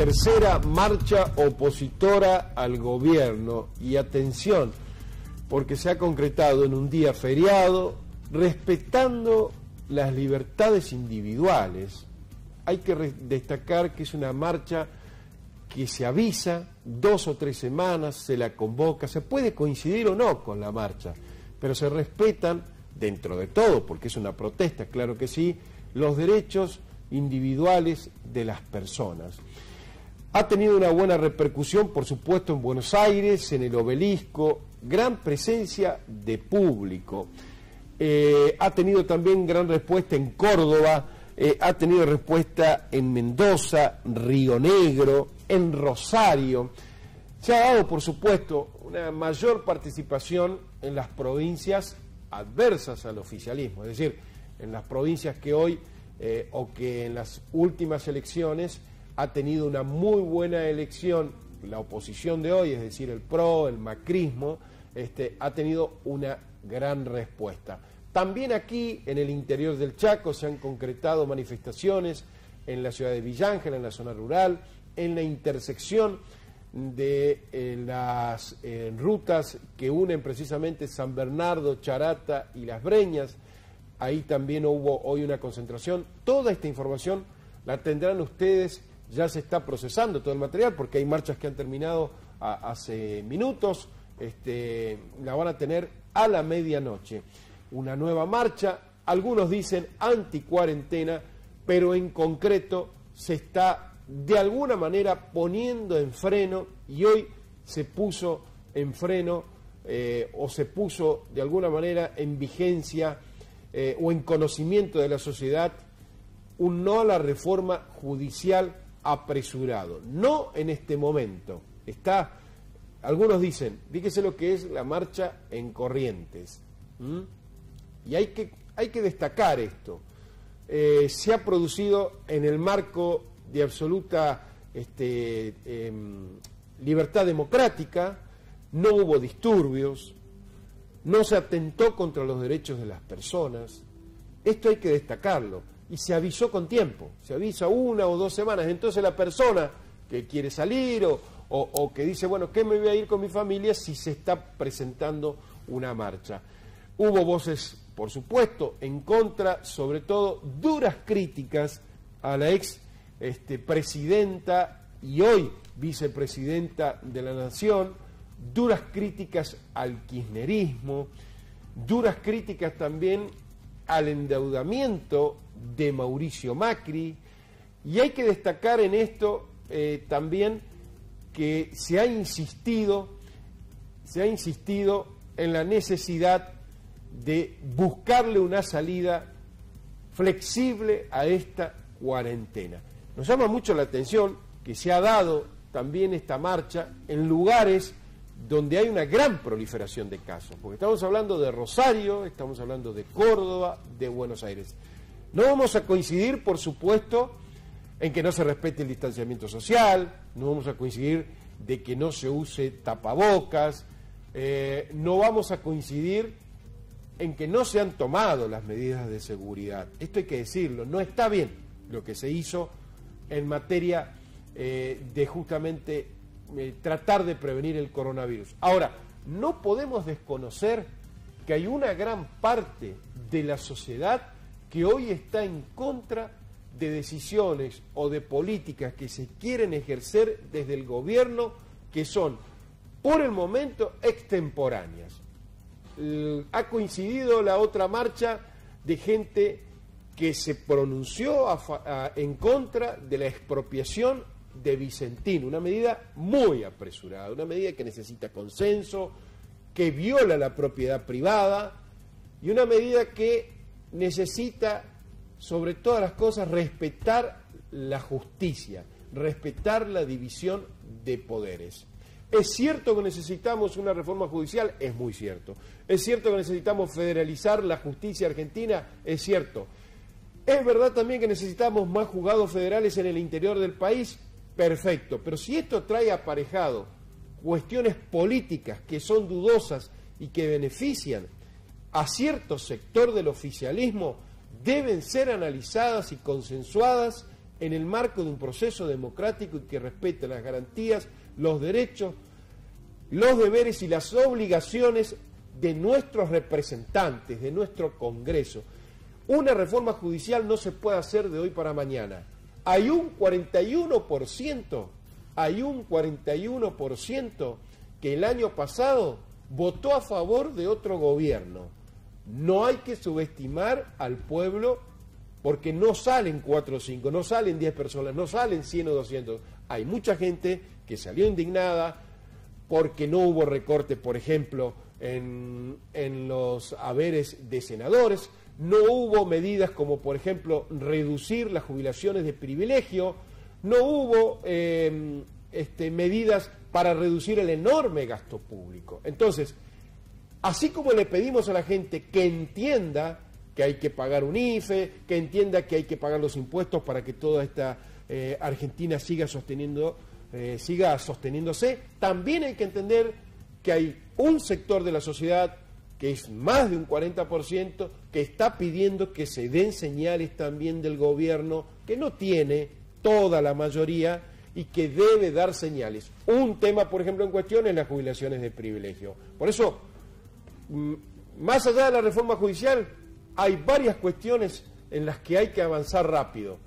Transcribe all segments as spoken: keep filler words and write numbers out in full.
tercera marcha opositora al gobierno. Y atención, porque se ha concretado en un día feriado, respetando las libertades individuales. Hay que destacar que es una marcha que se avisa dos o tres semanas, se la convoca, se puede coincidir o no con la marcha, pero se respetan dentro de todo, porque es una protesta, claro que sí, los derechos individuales de las personas. Ha tenido una buena repercusión, por supuesto, en Buenos Aires, en el Obelisco, gran presencia de público. Eh, ha tenido también gran respuesta en Córdoba, eh, ha tenido respuesta en Mendoza, Río Negro, en Rosario. Se ha dado, por supuesto, una mayor participación en las provincias adversas al oficialismo, es decir, en las provincias que hoy eh, o que en las últimas elecciones ha tenido una muy buena elección, la oposición de hoy, es decir, el PRO, el macrismo, este, ha tenido una gran respuesta. También aquí, en el interior del Chaco, se han concretado manifestaciones en la ciudad de Villa Ángela, en la zona rural, en la intersección de eh, las eh, rutas que unen precisamente San Bernardo, Charata y Las Breñas. Ahí también hubo hoy una concentración. Toda esta información la tendrán ustedes, ya se está procesando todo el material, porque hay marchas que han terminado a, hace minutos, este, la van a tener a la medianoche. Una nueva marcha, algunos dicen anticuarentena, pero en concreto se está de alguna manera poniendo en freno, y hoy se puso en freno, eh, o se puso de alguna manera en vigencia eh, o en conocimiento de la sociedad, un no a la reforma judicial apresurado. No en este momento. Está, algunos dicen, fíjese lo que es la marcha en Corrientes. ¿Mm? Y hay que, hay que destacar esto. Eh, se ha producido en el marco de absoluta este, eh, libertad democrática, no hubo disturbios, no se atentó contra los derechos de las personas. Esto hay que destacarlo. Y se avisó con tiempo, se avisa una o dos semanas. Entonces la persona que quiere salir o, o, o que dice, bueno, ¿qué me voy a ir con mi familia si se está presentando una marcha? Hubo voces, por supuesto, en contra, sobre todo duras críticas a la ex este, presidenta y hoy vicepresidenta de la Nación, duras críticas al kirchnerismo, duras críticas también al endeudamiento de Mauricio Macri, y hay que destacar en esto eh, también que se ha insistido, se ha insistido en la necesidad de buscarle una salida flexible a esta cuarentena. Nos llama mucho la atención que se ha dado también esta marcha en lugares donde hay una gran proliferación de casos, porque estamos hablando de Rosario, estamos hablando de Córdoba, de Buenos Aires. No vamos a coincidir, por supuesto, en que no se respete el distanciamiento social, no vamos a coincidir de que no se use tapabocas, eh, no vamos a coincidir en que no se han tomado las medidas de seguridad. Esto hay que decirlo, no está bien lo que se hizo en materia eh, de justamente eh, tratar de prevenir el coronavirus. Ahora, no podemos desconocer que hay una gran parte de la sociedad que hoy está en contra de decisiones o de políticas que se quieren ejercer desde el gobierno, que son, por el momento, extemporáneas. Ha coincidido la otra marcha de gente que se pronunció a, a, en contra de la expropiación de Vicentín, una medida muy apresurada, una medida que necesita consenso, que viola la propiedad privada y una medida que necesita, sobre todas las cosas, respetar la justicia, respetar la división de poderes. ¿Es cierto que necesitamos una reforma judicial? Es muy cierto. ¿Es cierto que necesitamos federalizar la justicia argentina? Es cierto. ¿Es verdad también que necesitamos más juzgados federales en el interior del país? Perfecto. Pero si esto trae aparejado cuestiones políticas que son dudosas y que benefician a cierto sector del oficialismo, deben ser analizadas y consensuadas en el marco de un proceso democrático y que respete las garantías, los derechos, los deberes y las obligaciones de nuestros representantes, de nuestro Congreso. Una reforma judicial no se puede hacer de hoy para mañana. Hay un cuarenta y uno por ciento, hay un cuarenta y uno por ciento que el año pasado votó a favor de otro gobierno. No hay que subestimar al pueblo, porque no salen cuatro o cinco, no salen diez personas, no salen cien o doscientos. Hay mucha gente que salió indignada porque no hubo recorte, por ejemplo, en, en los haberes de senadores, no hubo medidas como, por ejemplo, reducir las jubilaciones de privilegio, no hubo eh, este, medidas para reducir el enorme gasto público. Entonces, así como le pedimos a la gente que entienda que hay que pagar un I F E, que entienda que hay que pagar los impuestos para que toda esta eh, Argentina siga sosteniendo, eh, siga sosteniéndose, también hay que entender que hay un sector de la sociedad, que es más de un cuarenta por ciento, que está pidiendo que se den señales también del gobierno, que no tiene toda la mayoría y que debe dar señales. Un tema, por ejemplo, en cuestión es las jubilaciones de privilegio. Por eso, más allá de la reforma judicial, hay varias cuestiones en las que hay que avanzar rápido.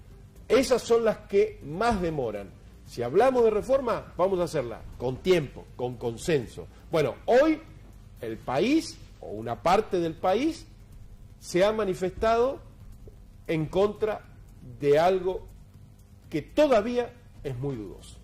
Esas son las que más demoran. Si hablamos de reforma, vamos a hacerla con tiempo, con consenso. Bueno, hoy el país, o una parte del país, se ha manifestado en contra de algo que todavía es muy dudoso.